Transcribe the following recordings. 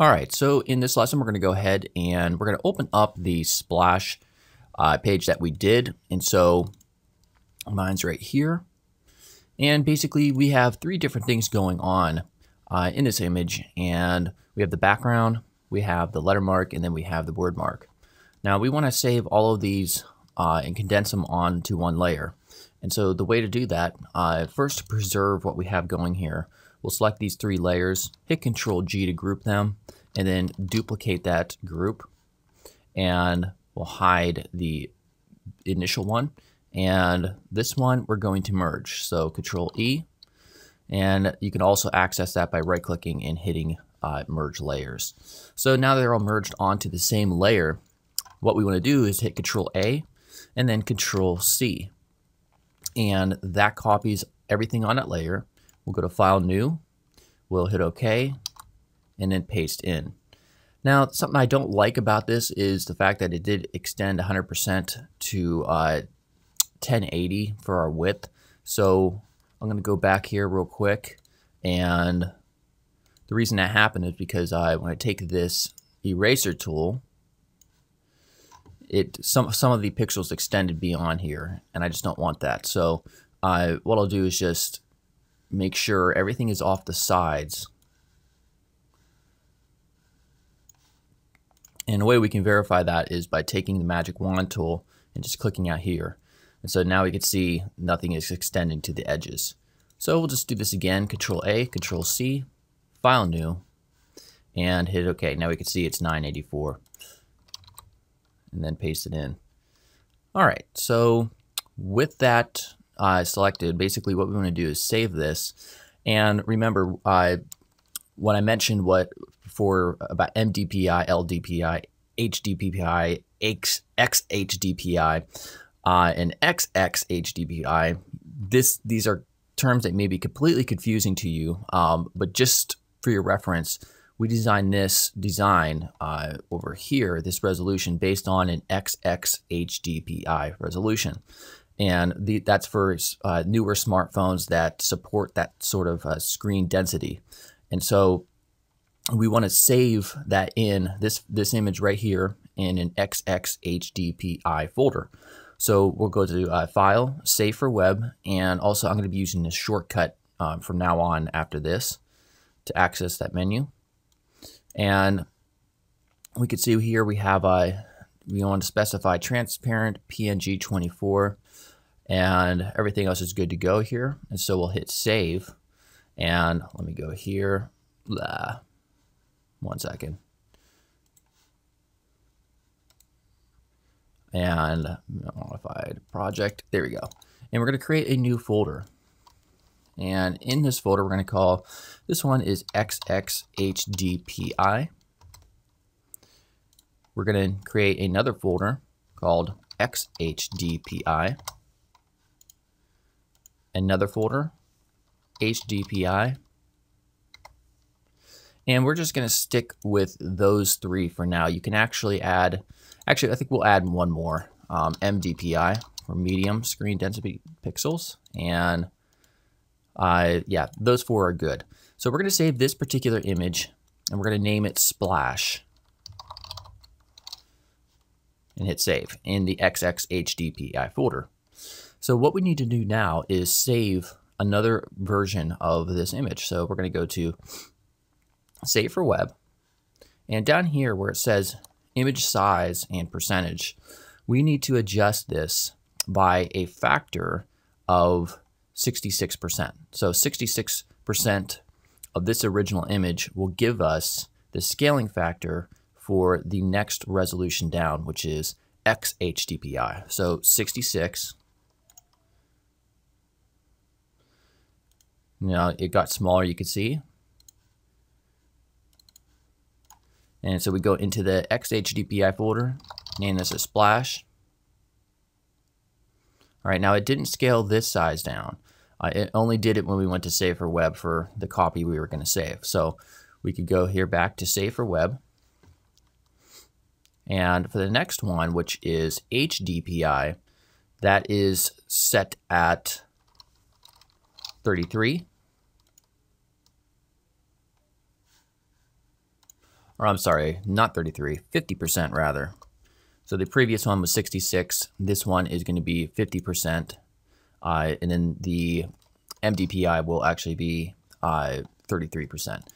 All right, so in this lesson, we're going to go ahead and we're going to open up the splash page that we did. And so mine's right here. And basically, we have three different things going on in this image. And we have the background, we have the letter mark, and then we have the word mark. Now, we want to save all of these and condense them onto one layer. And so the way to do that, first to preserve what we have going here, we'll select these three layers, hit Control G to group them, and then duplicate that group. And we'll hide the initial one. And this one we're going to merge. So Control E. And you can also access that by right-clicking and hitting Merge Layers. So now they're all merged onto the same layer. What we want to do is hit Control A and then Control C. And that copies everything on that layer. We'll go to File, New. We'll hit OK and then paste in. Now, something I don't like about this is the fact that it did extend 100% to 1080 for our width. So I'm going to go back here real quick. And the reason that happened is because I when I take this eraser tool, some of the pixels extended beyond here, and I just don't want that. So what I'll do is just make sure everything is off the sides. And the way we can verify that is by taking the magic wand tool and just clicking out here. And so now we can see nothing is extending to the edges. So we'll just do this again, Control A, Control C, File, New, and hit OK. Now we can see it's 984. And then paste it in. All right, so with that selected, basically what we want to do is save this. And remember, when I mentioned about MDPI, LDPI, HDPI, XHDPI, and XXHDPI, these are terms that may be completely confusing to you, but just for your reference, we designed this design over here, this resolution, based on an XXHDPI resolution. And that's for newer smartphones that support that sort of screen density. And so we want to save that in this image right here in an XXHDPI folder. So we'll go to File, Save for Web, and also I'm going to be using this shortcut from now on after this to access that menu. And we can see here we have we want to specify transparent PNG 24, and everything else is good to go here. And so we'll hit save, and let me go here. Blah. 1 second. And modified project. There we go. And we're going to create a new folder. And in this folder, we're going to call this one is XXHDPI. We're going to create another folder called XHDPI. Another folder, HDPI. And we're just going to stick with those three for now. You can actually add, I think we'll add one more, MDPI, for medium screen density pixels. And yeah, those four are good. So we're going to save this particular image, and we're going to name it Splash. And hit save in the XXHDPI folder. So what we need to do now is save another version of this image. So we're going to go to Save for Web. And down here where it says image size and percentage, we need to adjust this by a factor of 66%. So 66% of this original image will give us the scaling factor for the next resolution down, which is XHDPI. So 66. Now it got smaller, you can see. And so we go into the XHDPI folder, name this a splash. All right, now it didn't scale this size down. It only did it when we went to Save for Web for the copy we were going to save. So we could go here back to Save for Web. And for the next one, which is HDPI, that is set at 33. or I'm sorry, not 33, 50% rather. So the previous one was 66. This one is going to be 50%. And then the MDPI will actually be 33%. All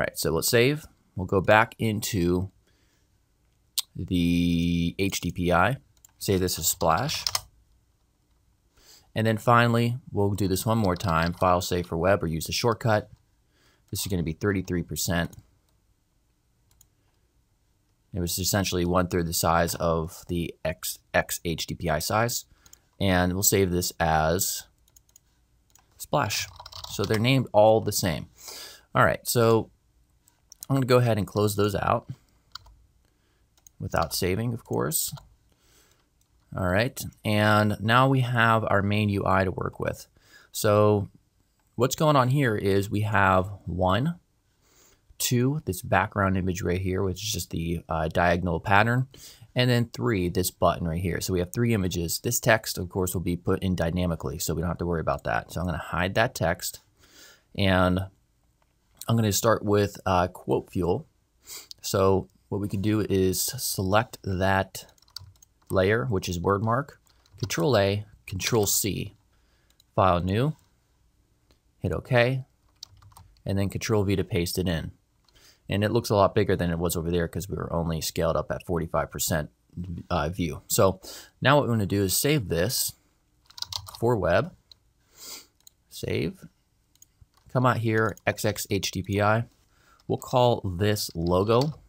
right, so let's save. We'll go back into the HDPI. Say this is splash. And then finally, we'll do this one more time. File, save for web, or use the shortcut. This is going to be 33%. It was essentially 1/3 the size of the XHDPI size. And we'll save this as splash. So they're named all the same. All right, so I'm going to go ahead and close those out without saving, of course. All right, and now we have our main UI to work with. So what's going on here is we have 1, 2, this background image right here, which is just the diagonal pattern, and then 3, this button right here. So we have 3 images. This text, of course, will be put in dynamically, so we don't have to worry about that. So I'm going to hide that text, and I'm going to start with quote fuel. So what we can do is select that layer, which is wordmark, Control A, Control C, file new, hit OK, and then Control V to paste it in. And it looks a lot bigger than it was over there because we were only scaled up at 45% view. So now what we want to do is save this for web, save, come out here, XXHDPI. We'll call this logo.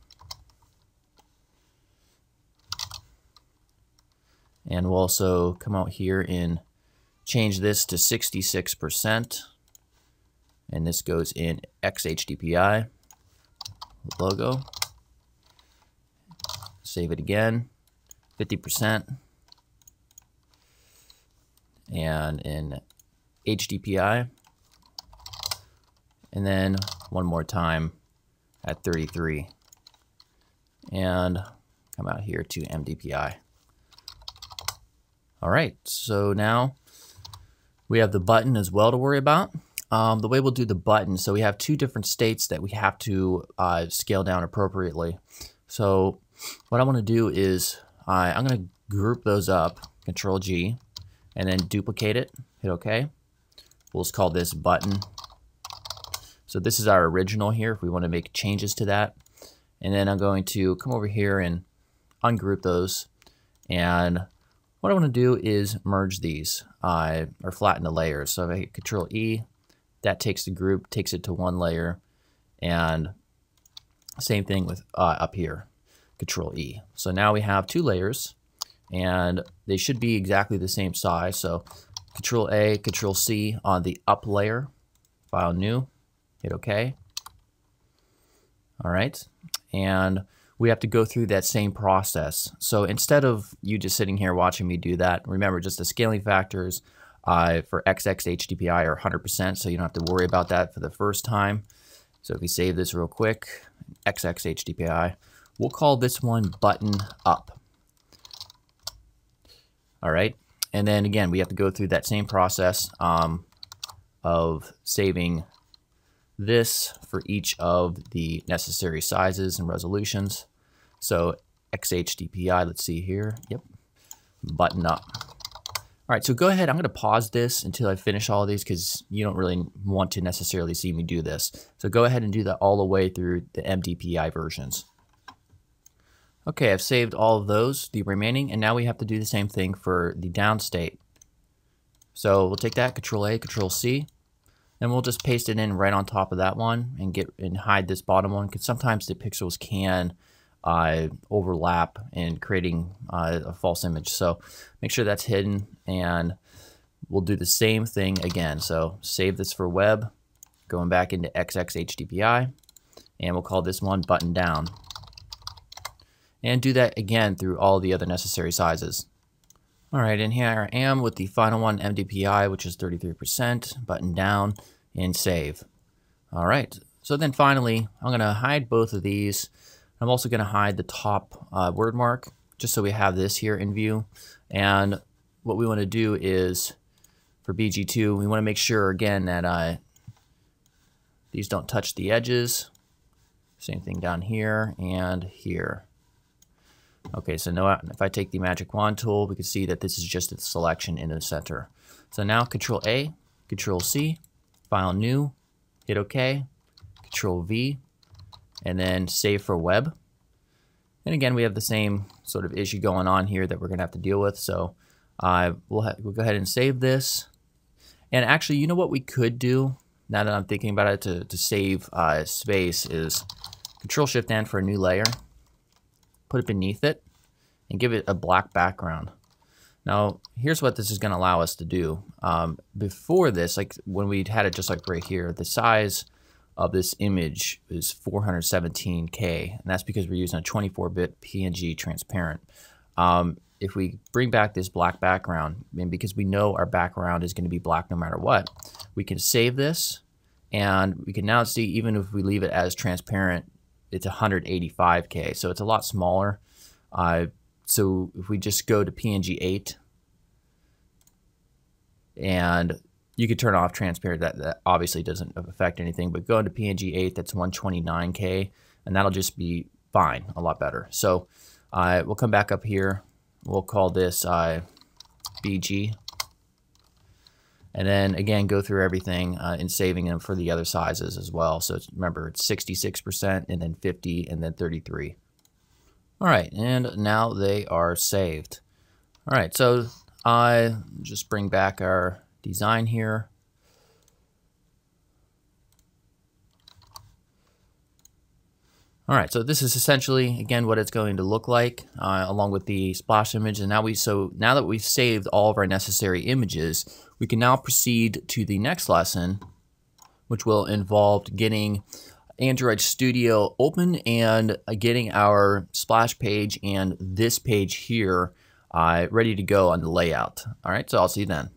And we'll also come out here and change this to 66%. And this goes in XHDPI logo. Save it again, 50%. And in HDPI. And then one more time at 33. And come out here to MDPI. All right, so now we have the button as well to worry about. The way we'll do the button, so we have 2 different states that we have to scale down appropriately. So what I want to do is I'm going to group those up, Control G, and then duplicate it, hit OK. We'll just call this button. So this is our original here if we want to make changes to that. And then I'm going to come over here and ungroup those, and what I want to do is merge these or flatten the layers. So if I hit Control E, that takes the group, takes it to one layer, and same thing with up here, Control E. So now we have 2 layers, and they should be exactly the same size. So Control A, Control C on the up layer, file new, hit OK. All right, and we have to go through that same process. So instead of you just sitting here watching me do that, remember just the scaling factors for XXHDPI are 100%, so you don't have to worry about that for the first time. So if we save this real quick, XXHDPI, we'll call this one button up. All right, and then again, we have to go through that same process of saving this for each of the necessary sizes and resolutions. So XHDPI, let's see here, yep, button up. All right, so go ahead, I'm going to pause this until I finish all of these because you don't really want to necessarily see me do this. So go ahead and do that all the way through the MDPI versions. Okay, I've saved all of those, the remaining, and now we have to do the same thing for the down state. So we'll take that, Control A, Control C, and we'll just paste it in right on top of that one and get and hide this bottom one because sometimes the pixels can overlap and creating a false image. So make sure that's hidden, and we'll do the same thing again. So save this for web, going back into XXHDPI, and we'll call this one button down. And do that again through all the other necessary sizes. All right, and here I am with the final one, MDPI, which is 33%, button down, and save. All right, so then finally, I'm going to hide both of these. I'm also going to hide the top word mark, just so we have this here in view. And what we want to do is, for BG2, we want to make sure, again, that these don't touch the edges. Same thing down here and here. Okay, so now if I take the magic wand tool, we can see that this is just a selection in the center. So now Control A, Control C, File New, hit OK, Control V, and then Save for Web. And again, we have the same sort of issue going on here that we're going to have to deal with. So we'll go ahead and save this. And actually, you know what we could do, now that I'm thinking about it, to save space is Control-Shift-N for a new layer, put it beneath it, and give it a black background. Now, here's what this is going to allow us to do. Before this, like when we had it just like right here, the size of this image is 417K, and that's because we're using a 24-bit PNG transparent. If we bring back this black background, and because we know our background is going to be black no matter what, we can save this, and we can now see even if we leave it as transparent, it's 185K, so it's a lot smaller. So if we just go to PNG 8, and you could turn off transparent, that obviously doesn't affect anything, but go into PNG 8, that's 129K, and that'll just be fine, a lot better. So we'll come back up here, we'll call this BG, and then again go through everything and saving them for the other sizes as well. So it's, remember, it's 66% and then 50 and then 33. All right, and now they are saved. All right, so I just bring back our design here. All right, so this is essentially, again, what it's going to look like along with the splash image. And now now that we've saved all of our necessary images, we can now proceed to the next lesson, which will involve getting Android Studio open and getting our splash page and this page here ready to go on the layout. All right, so I'll see you then.